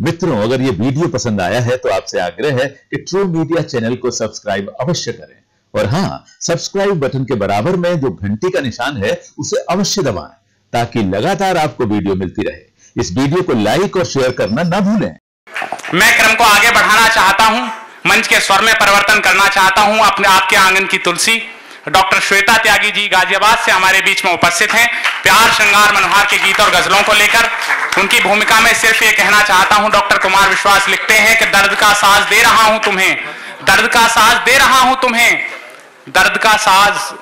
मित्रों, अगर ये वीडियो पसंद आया है तो आपसे आग्रह है कि ट्रू मीडिया चैनल को सब्सक्राइब अवश्य करें और हाँ, सब्सक्राइब बटन के बराबर में जो घंटी का निशान है उसे अवश्य दबाएं ताकि लगातार आपको वीडियो मिलती रहे। इस वीडियो को लाइक और शेयर करना ना भूलें। मैं क्रम को आगे बढ़ाना चाहता हूँ, मंच के स्वर में परिवर्तन करना चाहता हूँ। अपने आपके आंगन की तुलसी डॉक्टर श्वेता त्यागी जी गाजियाबाद से हमारे बीच में उपस्थित हैं, प्यार श्रृंगार मनोहार के गीत और गजलों को लेकर। उनकी भूमिका में सिर्फ ये कहना चाहता हूं, डॉक्टर कुमार विश्वास लिखते हैं कि दर्द का साज दे रहा हूं तुम्हें, दर्द का साज दे रहा हूं तुम्हें, दर्द का साज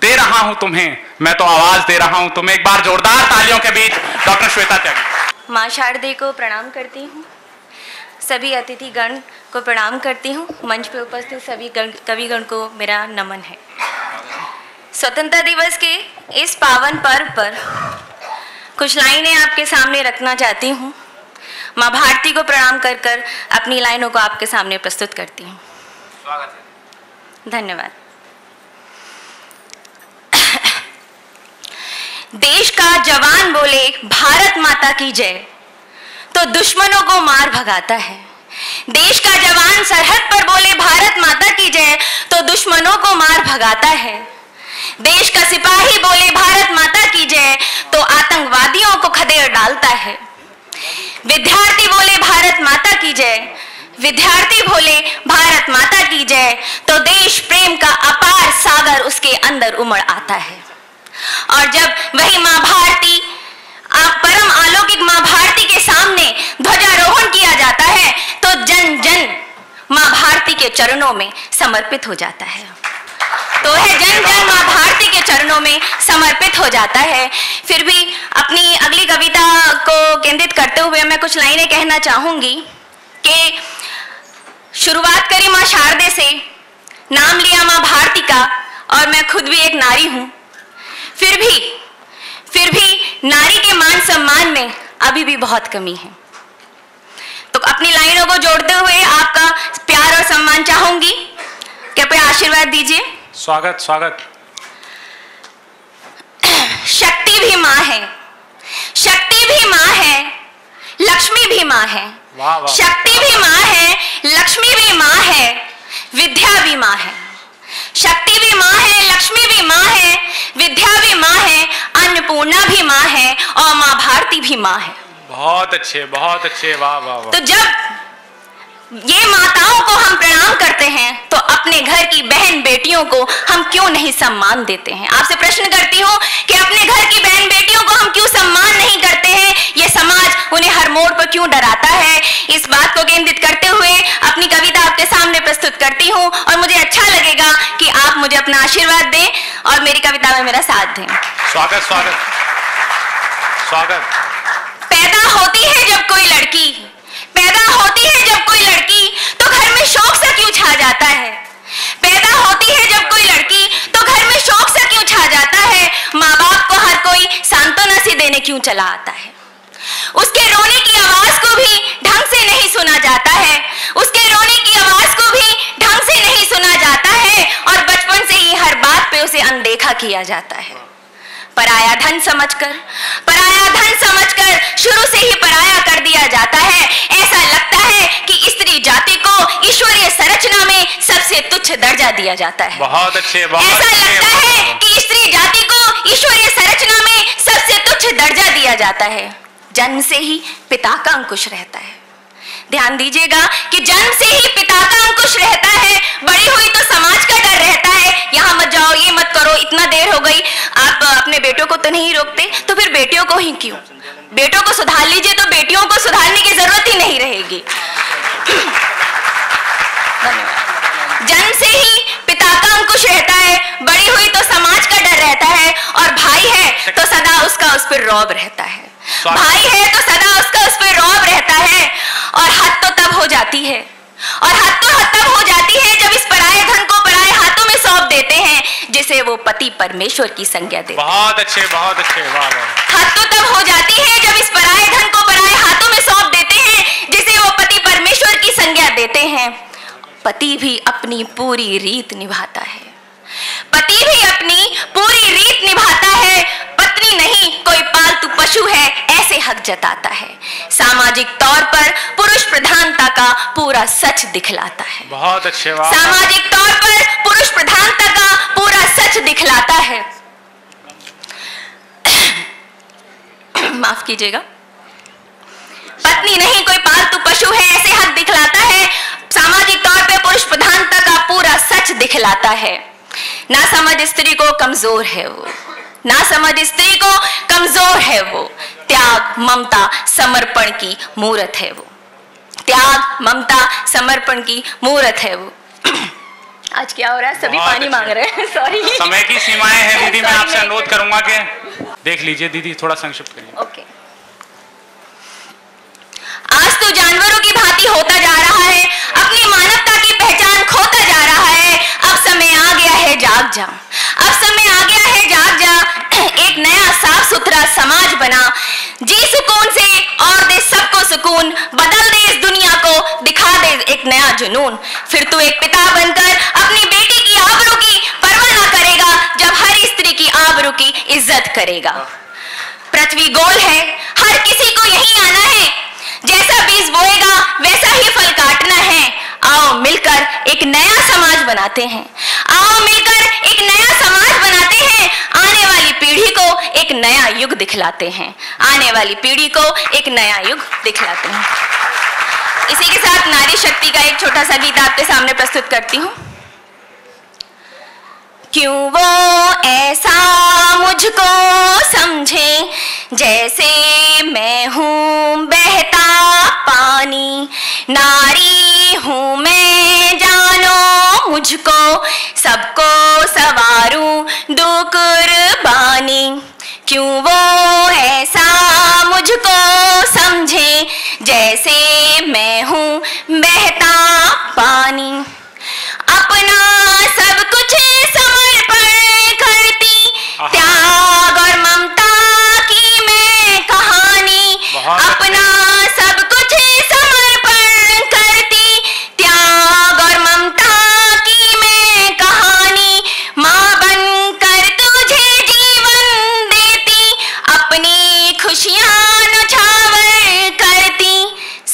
दे रहा हूं तुम्हें, मैं तो आवाज दे रहा हूं तुम्हें। एक बार जोरदार तालियों के बीच डॉक्टर श्वेता त्यागी। माँ शारदी को प्रणाम करती हूँ, सभी अतिथिगण को प्रणाम करती हूँ, मंच पर उपस्थित सभी कविगण को मेरा नमन है। स्वतंत्रता दिवस के इस पावन पर्व पर कुछ लाइनें आपके सामने रखना चाहती हूँ। माँ भारती को प्रणाम कर कर अपनी लाइनों को आपके सामने प्रस्तुत करती हूँ। स्वागत है, धन्यवाद। देश का जवान बोले भारत माता की जय, तो दुश्मनों को मार भगाता है। देश का जवान सरहद पर बोले भारत माता की जय, तो दुश्मनों को मार भगाता है। देश का सिपाही बोले भारत माता की जय, तो आतंकवादियों को खदेड़ डालता है। विद्यार्थी बोले भारत माता की जय, विद्यार्थी बोले भारत माता की जय, तो देश प्रेम का अपार सागर उसके अंदर उमड़ आता है। और जब वही माँ भारती, आप परम अलौकिक माँ भारती के सामने ध्वजारोहण किया जाता है, तो जन जन माँ भारती के चरणों में समर्पित हो जाता है। तो है जन जन माँ भारती के चरणों में समर्पित हो जाता है। फिर भी अपनी अगली कविता को केंद्रित करते हुए मैं कुछ लाइनें कहना चाहूंगी कि शुरुआत करी माँ शारदे से, नाम लिया माँ भारती का, और मैं खुद भी एक नारी हूँ, फिर भी नारी के मान सम्मान में अभी भी बहुत कमी है। तो अपनी लाइनों को जोड़ते हुए आपका प्यार और सम्मान चाहूंगी, कृपया आशीर्वाद दीजिए। स्वागत, स्वागत। शक्ति भी माँ है, शक्ति भी माँ है, लक्ष्मी भी माँ है। वाह वाह। शक्ति भी माँ है, लक्ष्मी भी माँ है, विद्या भी माँ है। शक्ति भी माँ है, लक्ष्मी भी माँ है, विद्या भी माँ है, अन्नपूर्णा भी माँ है, और माँ भारती भी माँ है। बहुत अच्छे, बहुत अच्छे, वाह वाह। तो जब ये माताओं को हम प्रणाम करते हैं तो अपने घर की बहन बेटियों को हम क्यों नहीं सम्मान देते हैं? आपसे प्रश्न करती हूँ कि अपने घर की बहन बेटियों को हम क्यों सम्मान नहीं करते हैं? ये समाज उन्हें हर मोड़ पर क्यों डराता है? इस बात को केंद्रित करते हुए अपनी कविता आपके सामने प्रस्तुत करती हूँ और मुझे अच्छा लगेगा कि आप मुझे अपना आशीर्वाद दें और मेरी कविता में मेरा साथ दें। स्वागत, स्वागत, स्वागत। पैदा होती है जब कोई लड़की, पैदा होती है जब कोई लड़की, तो घर में शोक सा क्यों छा जाता है? पैदा होती है जब कोई लड़की तो घर में शोक सा क्यों छा जाता है? माँ बाप को हर कोई सांत्वना सी देने क्यों चला आता है? उसके रोने की आवाज को भी ढंग से नहीं सुना जाता है, उसके रोने की आवाज को भी ढंग से नहीं सुना जाता है, और बचपन से ही हर बात पे उसे अनदेखा किया जाता है। पराया धन समझकर, पराया धन समझकर शुरू से ही पराया कर दिया जाता है। ऐसा लगता है कि स्त्री जाति को ईश्वरीय संरचना में सबसे तुच्छ दर्जा दिया जाता है। बहुत अच्छे, बहुत ऐसा अच्छे, लगता बहुत है कि स्त्री जाति को ईश्वरीय संरचना में सबसे तुच्छ दर्जा दिया जाता है। जन्म से ही पिता का अंकुश रहता है। ध्यान दीजिएगा कि जन्म से ही पिता का अंकुश रहता है। बड़ी हुई तो समाज का डर रहता है, यहाँ मत जाओ, ये मत करो, इतना देर हो गई। आप अपने बेटों को तो नहीं रोकते, तो फिर बेटियों को ही क्यों? बेटों को सुधार लीजिए तो बेटियों को सुधारने की जरूरत ही नहीं रहेगी। जन्म से ही पिता का अंकुश रहता है, बड़ी हुई तो समाज का डर रहता है, और भाई है तो सदा उसका उस पर रौब रहता है। भाई है तो सदा उसका उस पर रौब रहता है। और हद तो तब हो जाती है, और हद तो हद तब हो जाती है जब इस पराये धन को पराये हाथों में सौंप देते हैं, जिसे वो पति परमेश्वर की संज्ञा देते हैं। बहुत अच्छे, बहुत अच्छे, वाह वाह। हद तो तब हो जाती है जब इस पराये धन को पराये हाथों में सौंप देते हैं, जिसे वो पति परमेश्वर की संज्ञा देते हैं। पति भी अपनी पूरी रीत निभाता है, पति भी अपनी पूरी रीत निभाता है। पत्नी नहीं कोई पालतू पशु है, ऐसे हक जताता है, सामाजिक तौर पर पुरुष प्रधानता का पूरा सच दिखलाता है। बहुत अच्छे बात। सामाजिक तौर पर पुरुष प्रधानता का पूरा सच दिखलाता है। माफ कीजिएगा, पत्नी नहीं कोई पालतू पशु है ऐसे हक दिखलाता है। सामाजिक तौर पर पुरुष प्रधानता का पूरा सच दिखलाता है। नासमझ स्त्री को कमजोर है वो, नासमझ स्त्री को कमजोर है वो, त्याग ममता समर्पण की मूर्त है वो, त्याग ममता समर्पण की मूर्त है वो। आज क्या हो रहा है, सभी पानी मांग रहे हैं, सॉरी। समय की सीमाएं हैं दीदी, मैं आपसे अनुरोध करूंगा कि देख लीजिए दीदी, थोड़ा संक्षिप्त करिए। ओके। आज तो जानवरों की भांति होता जा रहा है, अपनी मानवता की पहचान खोता जा रहा है। अब समय आ गया है जाग जा, अब समय आ गया है जाग जा, एक नया साफ सुथरा समाज बना, जी सुकून से और दे सबको सुकून, बदल दे इस दुनिया को, दिखा दे एक नया जुनून। फिर तू एक पिता बनकर अपनी बेटी की आबरू की परवाह ना करेगा, जब हर स्त्री की आबरू की इज्जत करेगा। पृथ्वी गोल है, हर किसी को यही आना है, जैसा बीज बोएगा वैसा ही फल काटना है। आओ मिलकर एक नया समाज बनाते हैं, आओ मिलकर एक नया समाज बनाते हैं, आने वाली पीढ़ी को एक नया युग दिखलाते हैं, आने वाली पीढ़ी को एक नया युग दिखलाते हैं। इसी के साथ नारी शक्ति का एक छोटा सा गीत आपके सामने प्रस्तुत करती हूँ। क्यों वो ऐसा मुझको समझे जैसे मैं हूँ बहता पानी, नारी हूँ मैं जानो मुझको, सबको सवारूं दो कुर्बानी। क्यों वो ऐसा मुझको समझे जैसे मैं हूँ बहता पानी, अपना सब कुछ समर्पण करती, त्याग और ममता की मैं कहानी, अपना सब कुछ समर्पण करती, त्याग और ममता की मैं कहानी, माँ बनकर तुझे जीवन देती, अपनी खुशियाँ नुछावर करती।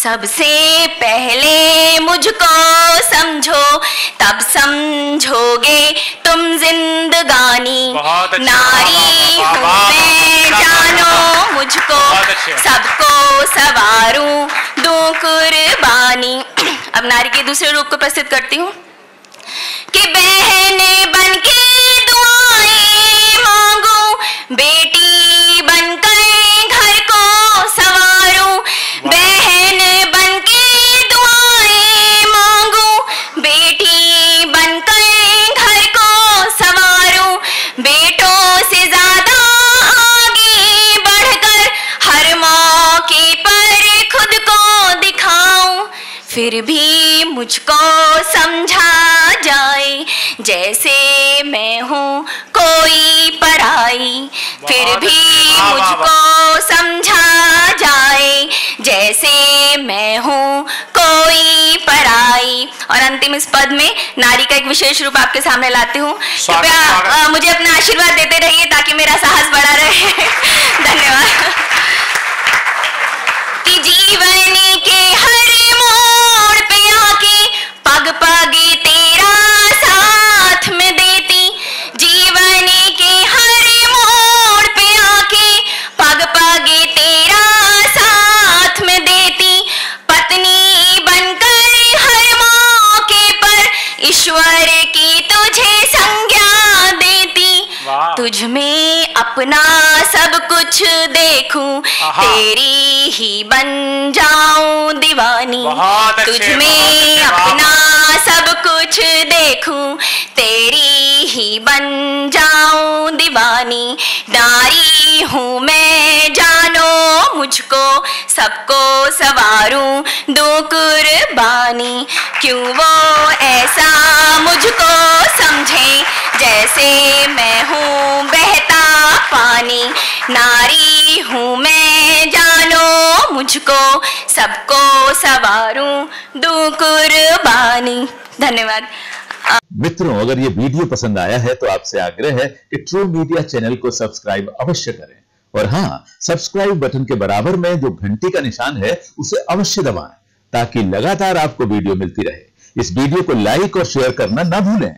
सबसे पहले मुझको समझो, तब समझोगे तुम जिंदगानी, नारी मैं जानो मुझको, सबको सवारूं दूं कुर्बानी। अब नारी के दूसरे रूप को प्रस्तुत करती हूँ कि बहने बनके दुआएं मांगूं, बेटी बनकर घर को सवारूं, बहन बनके दुआएं मांगूं, बेटी बनकर घर को सवारूं, बेटों से ज्यादा आगे बढ़कर हर मौके पर खुद को दिखाऊं। फिर भी मुझको समझा जाए जैसे मैं हूँ कोई पराई, फिर भी मुझको समझा जाए जैसे मैं हूँ कोई पराई। और अंतिम इस पद में नारी का एक विशेष रूप आपके सामने लाती हूँ। कृपया मुझे अपना आशीर्वाद देते रहिए ताकि मेरा साहस बढ़ा रहे। धन्यवाद। कि जीवन के हर मोड़ पे आके पग पग तेरा साथ में देती, जीवन के हर मोड़ पे आके पग पग तेरा साथ में देती, पत्नी बनकर हर मौके पर ईश्वर की तुझे संज्ञा देती, तुझ में अपना सब कुछ देखूं, तेरी ही बन जाऊं दीवानी, तुझ में अपना सब कुछ देखूं, तेरी ही बन जाऊं दीवानी, नारी हूँ मैं जानो मुझको, सबको सवारूं दो कुर्बानी। क्यों वो ऐसा मुझको समझे जैसे मैं हूँ बहता पानी, नारी हूँ मैं जानो मुझको, सबको सवारूं दो कुर्बानी। धन्यवाद। मित्रों, अगर ये वीडियो पसंद आया है तो आपसे आग्रह है कि ट्रू मीडिया चैनल को सब्सक्राइब अवश्य करें और हाँ, सब्सक्राइब बटन के बराबर में जो घंटी का निशान है उसे अवश्य दबाएं ताकि लगातार आपको वीडियो मिलती रहे। इस वीडियो को लाइक और शेयर करना ना भूलें।